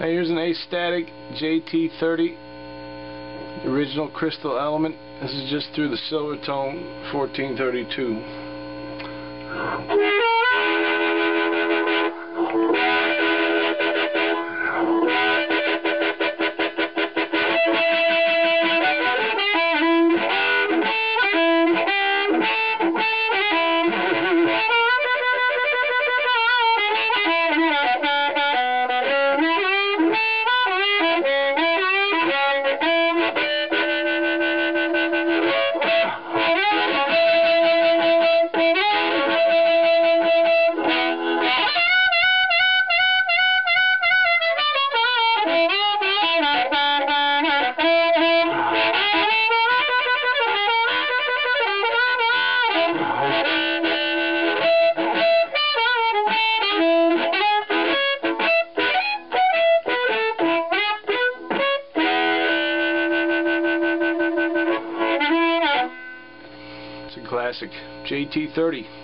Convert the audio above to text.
Now here's an Astatic JT30, the original crystal element. This is just through the Silvertone 1432. It's a classic JT30.